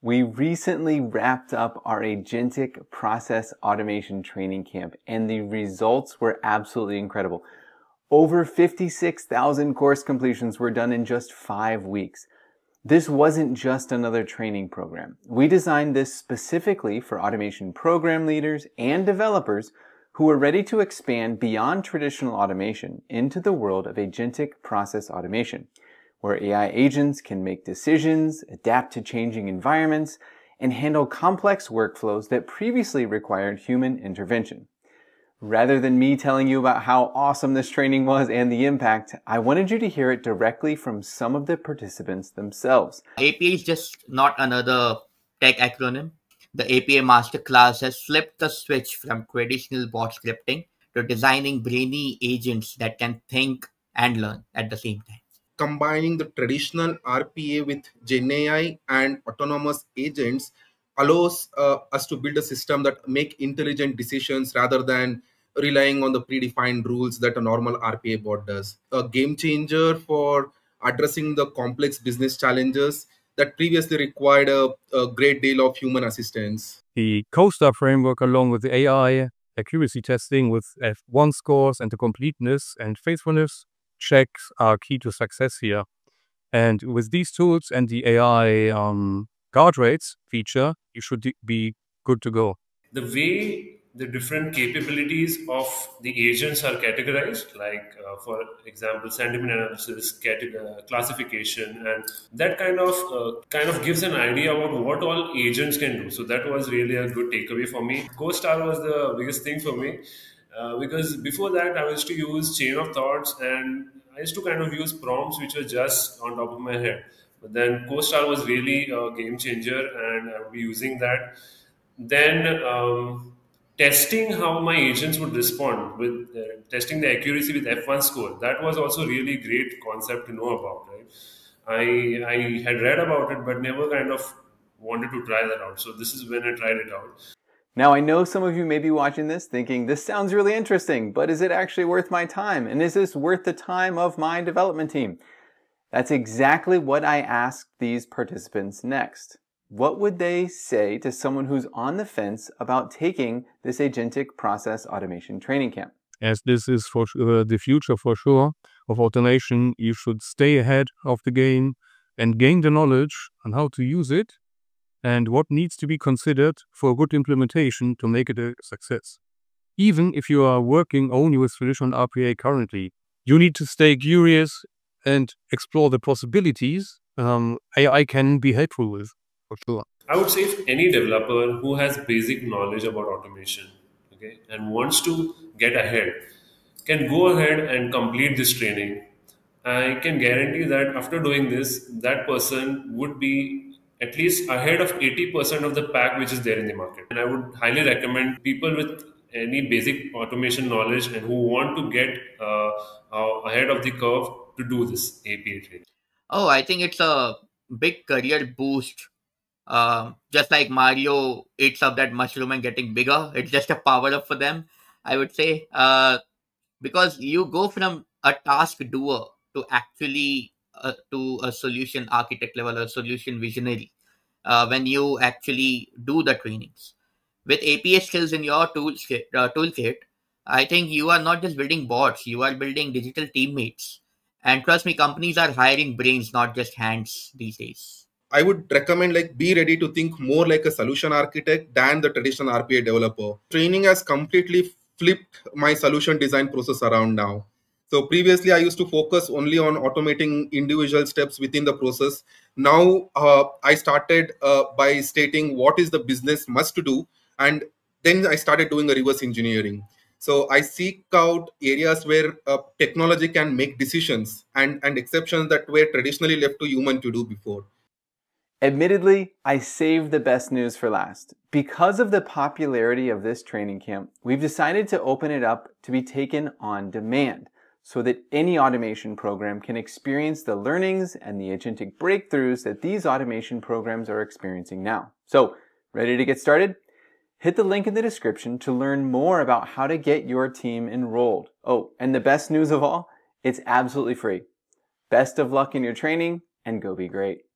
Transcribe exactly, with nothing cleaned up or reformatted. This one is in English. We recently wrapped up our agentic process automation training camp, and the results were absolutely incredible. Over fifty-six thousand course completions were done in just five weeks. This wasn't just another training program. We designed this specifically for automation program leaders and developers who are ready to expand beyond traditional automation into the world of agentic process automation, where A I agents can make decisions, adapt to changing environments, and handle complex workflows that previously required human intervention. Rather than me telling you about how awesome this training was and the impact, I wanted you to hear it directly from some of the participants themselves. A P A is just not another tech acronym. The A P A Masterclass has flipped the switch from traditional bot scripting to designing brainy agents that can think and learn at the same time. Combining the traditional R P A with Gen A I and autonomous agents allows uh, us to build a system that make intelligent decisions rather than relying on the predefined rules that a normal R P A bot does. A game changer for addressing the complex business challenges that previously required a, a great deal of human assistance. The C O star framework, along with the A I accuracy testing with F one scores and the completeness and faithfulness checks, are key to success here. And with these tools and the A I um, guard rates feature, you should be good to go. The way the different capabilities of the agents are categorized, like uh, for example, sentiment analysis, uh, classification, and that kind of uh, kind of gives an idea about what all agents can do. So that was really a good takeaway for me. C O star was the biggest thing for me uh, because before that I used to use chain of thoughts and I used to kind of use prompts which were just on top of my head. But then C O star was really a game changer and I would be using that. Then um, testing how my agents would respond with uh, testing the accuracy with F one score. That was also really great concept to know about, right? I, I had read about it, but never kind of wanted to try that out. So this is when I tried it out. Now, I know some of you may be watching this thinking, this sounds really interesting, but is it actually worth my time? And is this worth the time of my development team? That's exactly what I asked these participants next. What would they say to someone who's on the fence about taking this agentic process automation training camp? As this is for uh, the future for sure of automation, you should stay ahead of the game and gain the knowledge on how to use it and what needs to be considered for a good implementation to make it a success. Even if you are working only with traditional R P A currently, you need to stay curious and explore the possibilities um, A I can be helpful with, for sure. I would say if any developer who has basic knowledge about automation, okay, and wants to get ahead, can go ahead and complete this training. I can guarantee that after doing this, that person would be at least ahead of eighty percent of the pack which is there in the market. And I would highly recommend people with any basic automation knowledge and who want to get uh, uh, ahead of the curve to do this A P A training. Oh, I think it's a big career boost. Uh, just like Mario eats up that mushroom and getting bigger, it's just a power up for them, I would say. Uh, because you go from a task doer to actually uh, to a solution architect level or solution visionary uh, when you actually do the trainings. With A P A skills in your toolkit, uh, toolkit, I think you are not just building bots, you are building digital teammates. And trust me, companies are hiring brains, not just hands these days. I would recommend like be ready to think more like a solution architect than the traditional R P A developer. Training has completely flipped my solution design process around now. So previously, I used to focus only on automating individual steps within the process. Now, uh, I started uh, by stating what is the business must to do. And then I started doing a reverse engineering. So I seek out areas where uh, technology can make decisions and, and exceptions that were traditionally left to human to do before. Admittedly, I saved the best news for last. Because of the popularity of this training camp, we've decided to open it up to be taken on demand so that any automation program can experience the learnings and the agentic breakthroughs that these automation programs are experiencing now. So, ready to get started? Hit the link in the description to learn more about how to get your team enrolled. Oh, and the best news of all, it's absolutely free. Best of luck in your training, and go be great.